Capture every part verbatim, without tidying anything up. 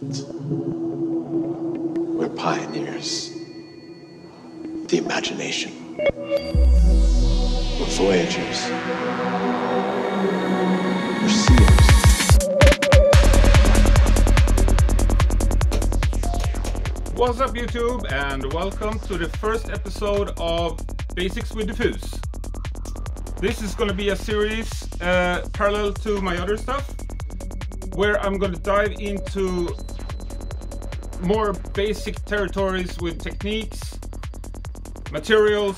We're pioneers of the imagination. We're voyagers. We're seers. What's up, YouTube, and welcome to the first episode of Basics with Diffus. This is going to be a series uh, parallel to my other stuff, where I'm going to dive into more basic territories with techniques, materials,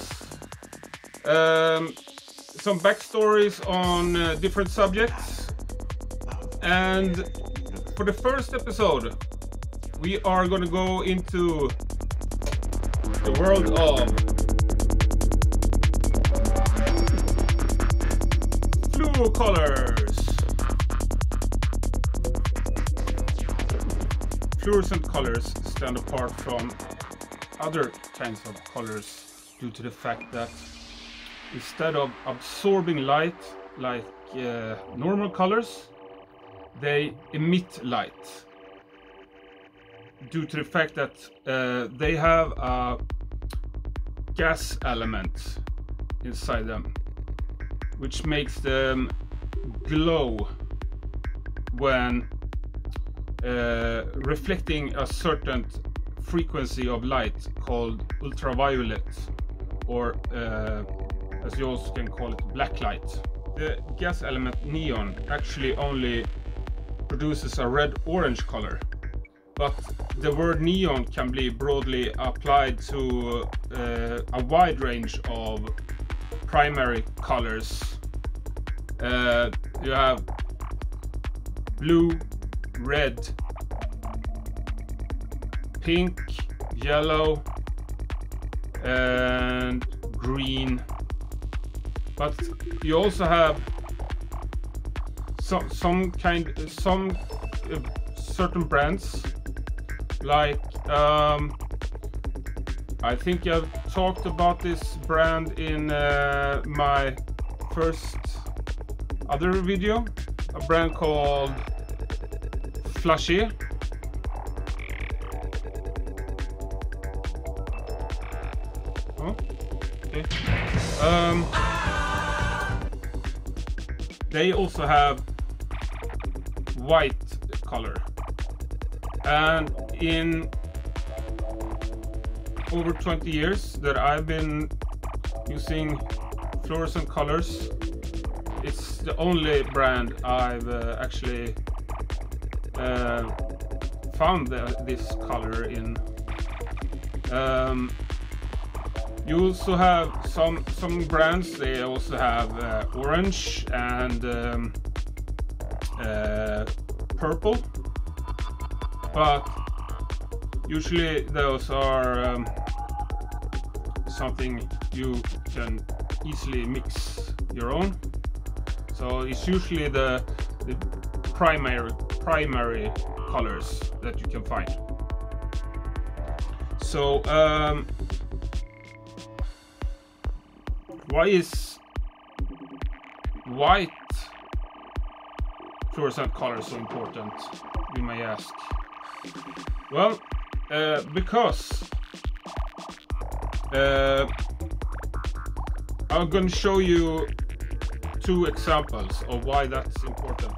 um, some backstories on uh, different subjects. And for the first episode, we are going to go into the world of fluocolors. Fluorescent colors stand apart from other kinds of colors due to the fact that instead of absorbing light like uh, normal colors, they emit light due to the fact that uh, they have a gas element inside them, which makes them glow when Uh, reflecting a certain frequency of light called ultraviolet, or uh, as you also can call it, black light. The gas element neon actually only produces a red-orange color, but the word neon can be broadly applied to uh, a wide range of primary colors. Uh, you have blue, red, pink, yellow, and green. But you also have some some kind, some uh, certain brands. Like um, I think I've talked about this brand in uh, my first other video. A brand called Flashe. Oh, okay. Um, they also have white color, and in over twenty years that I've been using fluorescent colors, it's the only brand I've uh, actually Uh, found the, this color in. Um, you also have some some brands. They also have uh, orange and um, uh, purple, but usually those are um, something you can easily mix your own. So it's usually the, the primary primary colors that you can find. So um, why is white fluorescent color so important, you may ask? Well, uh, because uh, I'm going to show you two examples of why that's important.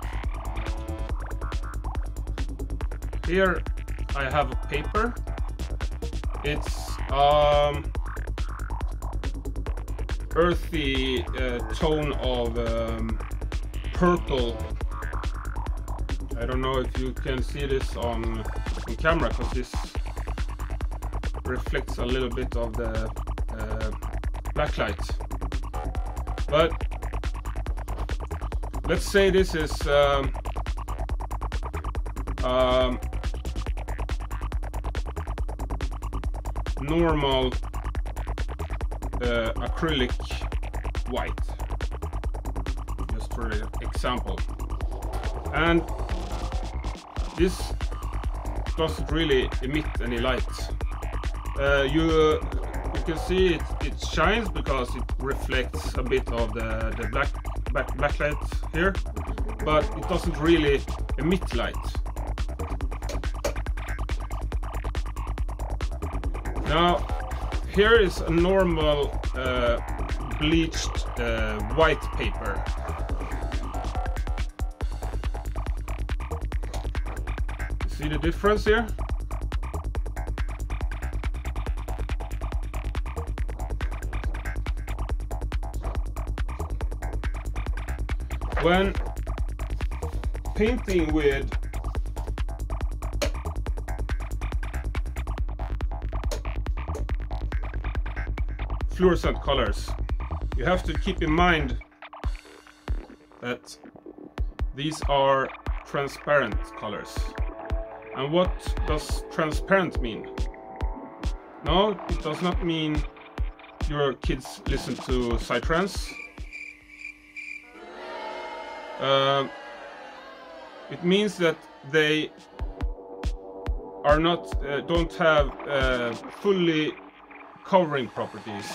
Here I have a paper. It's um, earthy uh, tone of um, purple. I don't know if you can see this on, on camera, because this reflects a little bit of the uh, blacklight. But let's say this is um, um, normal uh, acrylic white, just for example, and this doesn't really emit any light. Uh, you uh, you can see it, it shines because it reflects a bit of the, the black, black backlight here, but it doesn't really emit light. Now, here is a normal uh, bleached uh, white paper. See the difference here? When painting with fluorescent colors, you have to keep in mind that these are transparent colors. And what does transparent mean? No, it does not mean your kids listen to Psytrance. Uh, it means that they are not, uh, don't have uh, fully covering properties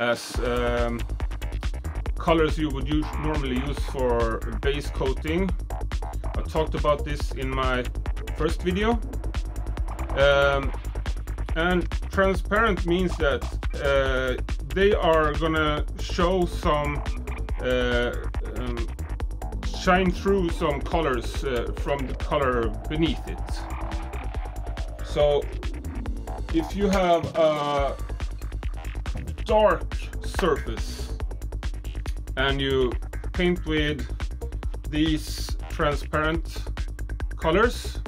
as um, colors you would use, normally use for base coating. I talked about this in my first video. Um, and transparent means that uh, they are gonna show some, uh, um, shine through some colors uh, from the color beneath it. So if you have a dark surface and you paint with these transparent colors,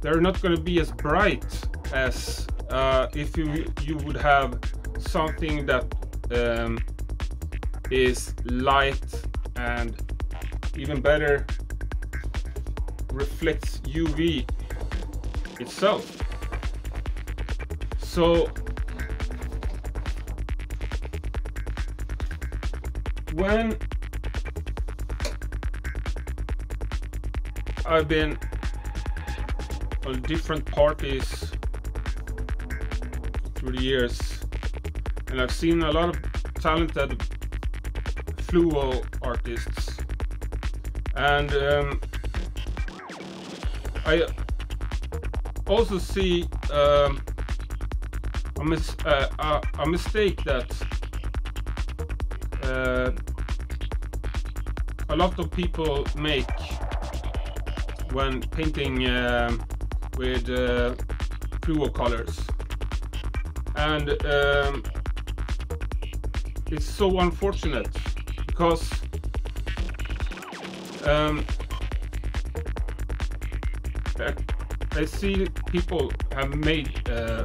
they're not going to be as bright as uh, if you, you would have something that um, is light and even better reflects U V itself. So when I've been on different parties through the years, and I've seen a lot of talented fluo artists, and um, I also see um, a, mis uh, a, a mistake that uh, a lot of people make when painting uh, with uh, fluo colors, and um, it's so unfortunate because Um, I see people have made uh,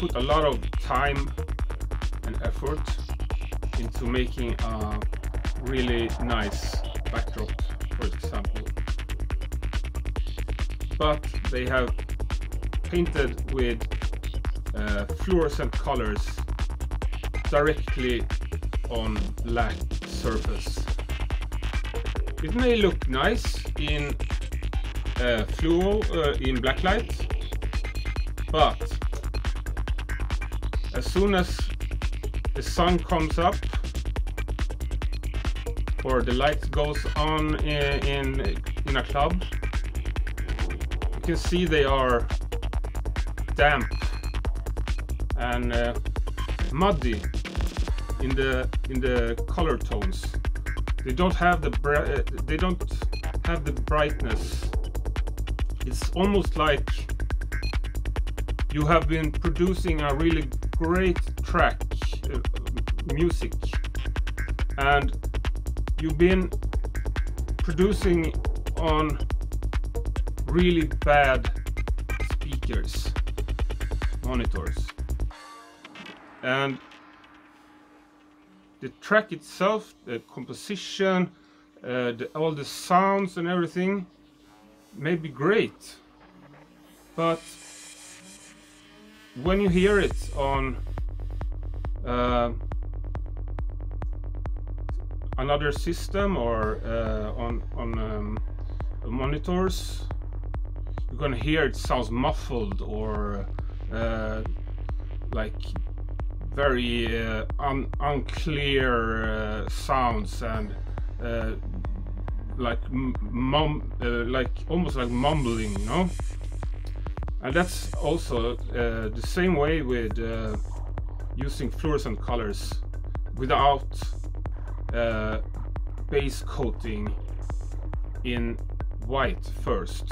put a lot of time and effort into making a really nice backdrop, for example, but they have painted with uh, fluorescent colors directly on black surface. It may look nice in uh, fluo, uh, in blacklight, but as soon as the sun comes up or the light goes on in, in, in a club, you can see they are damp and uh, muddy in the, in the color tones. They don't have the bri they don't have the brightness. It's almost like you have been producing a really great track, uh, music, and you've been producing on really bad speakers, monitors, and the track itself, the composition, uh, the, all the sounds and everything may be great, but when you hear it on uh, another system or uh, on, on um, monitors, you're gonna hear it sounds muffled or uh, like very uh, un unclear uh, sounds, and uh, like mum uh, like almost like mumbling, you know. And that's also uh, the same way with uh, using fluorescent colors without uh, base coating in white first.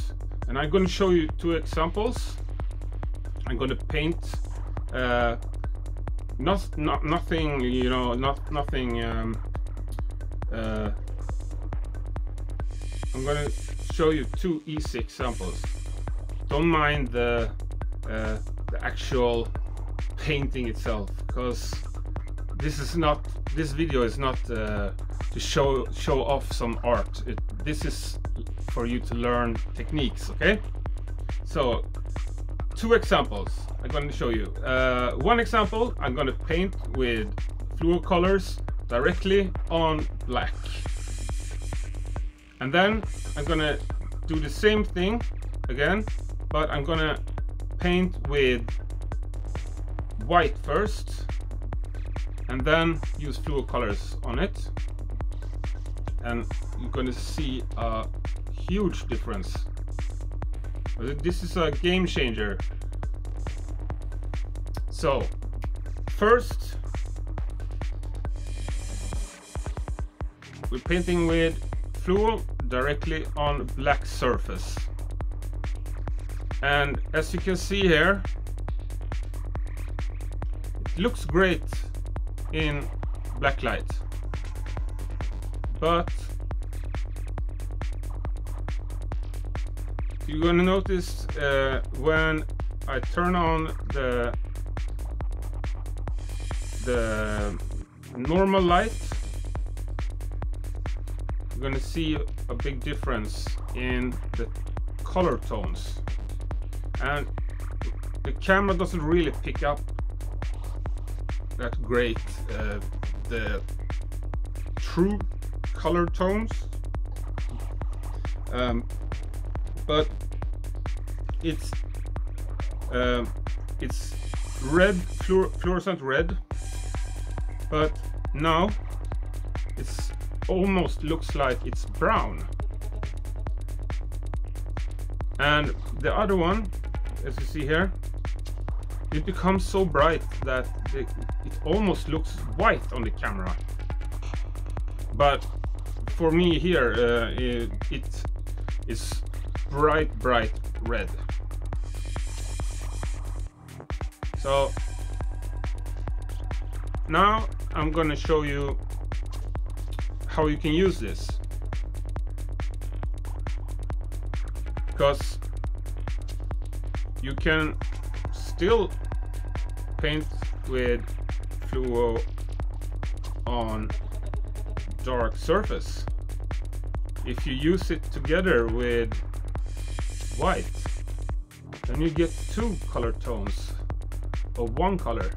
And I'm going to show you two examples. I'm going to paint uh, not, not nothing, you know, not nothing. Um, uh, I'm going to show you two easy examples. Don't mind the uh, the actual painting itself, because this is not this video is not uh, to show show off some art. It, this is for you to learn techniques. Okay, so two examples I'm going to show you. Uh, one example, I'm going to paint with fluo colors directly on black, and then I'm going to do the same thing again, but I'm going to paint with white first and then use fluo colors on it, and you're going to see a huge difference. This is a game changer. So first we're painting with fluo directly on black surface, and as you can see here, it looks great in black light, but you're going to notice uh, when I turn on the the normal light, you're going to see a big difference in the color tones, and the camera doesn't really pick up that great uh, the true color tones. Um, but it's uh, it's red, fluor fluorescent red, but now it's almost looks like it's brown. And the other one, as you see here, it becomes so bright that it, it almost looks white on the camera, but for me here uh, it, it is bright bright red. So now I'm gonna show you how you can use this, because you can still paint with fluo on dark surface if you use it together with white. Then you get two color tones of one color,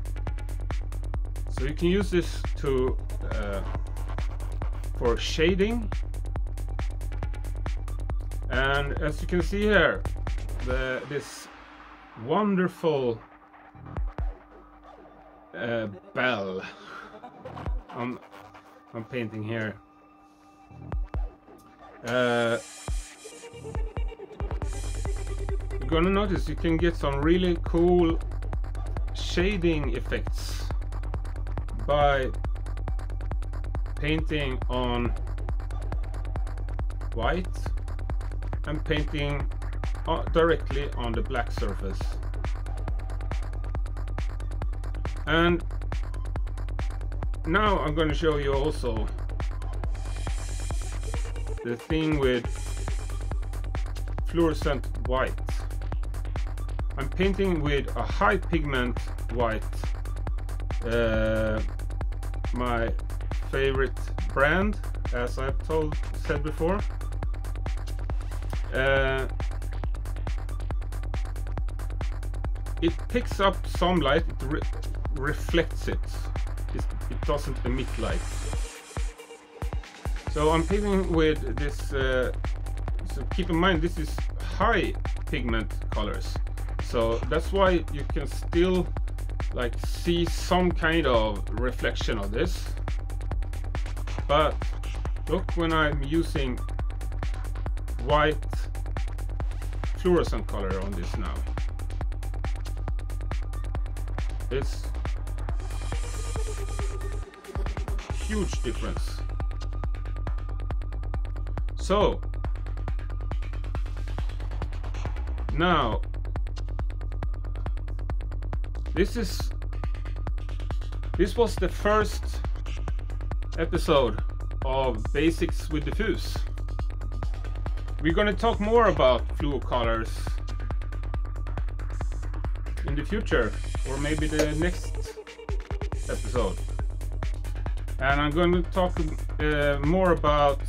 so you can use this to uh, for shading. And as you can see here, the, this wonderful uh, bell I'm, I'm painting here. Uh, You're gonna notice you can get some really cool shading effects by painting on white and painting directly on the black surface. And now I'm going to show you also the thing with fluorescent white. I'm painting with a high pigment white, uh, my favorite brand, as I've told said before. Uh, it picks up some light, it re reflects it. it, it doesn't emit light. So I'm painting with this, uh, so keep in mind this is high pigment colors. So that's why you can still like see some kind of reflection of this. But look, when I'm using white fluorescent color on this now, It's huge difference. So now this is this was the first episode of Basics with Diffus. We're going to talk more about fluo colors in the future, or maybe the next episode. And I'm going to talk uh, more about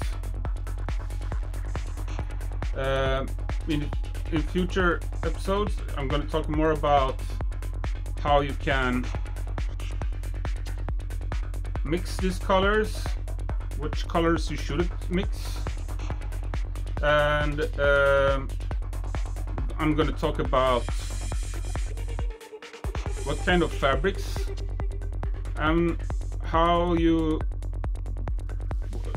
uh, in, in future episodes. I'm going to talk more about how you can mix these colors, which colors you shouldn't mix, and uh, I'm going to talk about what kind of fabrics and how you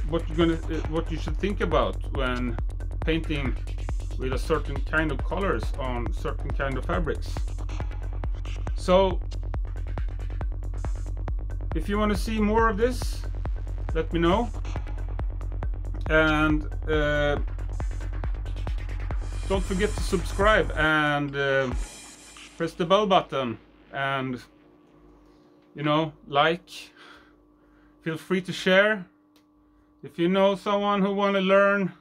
what you're gonna what you should think about when painting with a certain kind of colors on certain kind of fabrics. So if you want to see more of this, let me know, and uh, don't forget to subscribe and uh, press the bell button. And you know, like, feel free to share. If you know someone who want to learn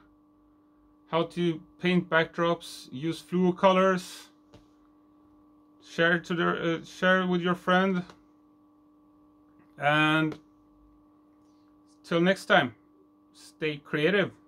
how to paint backdrops, use fluo colors, share to their uh, share with your friend. And till next time, stay creative.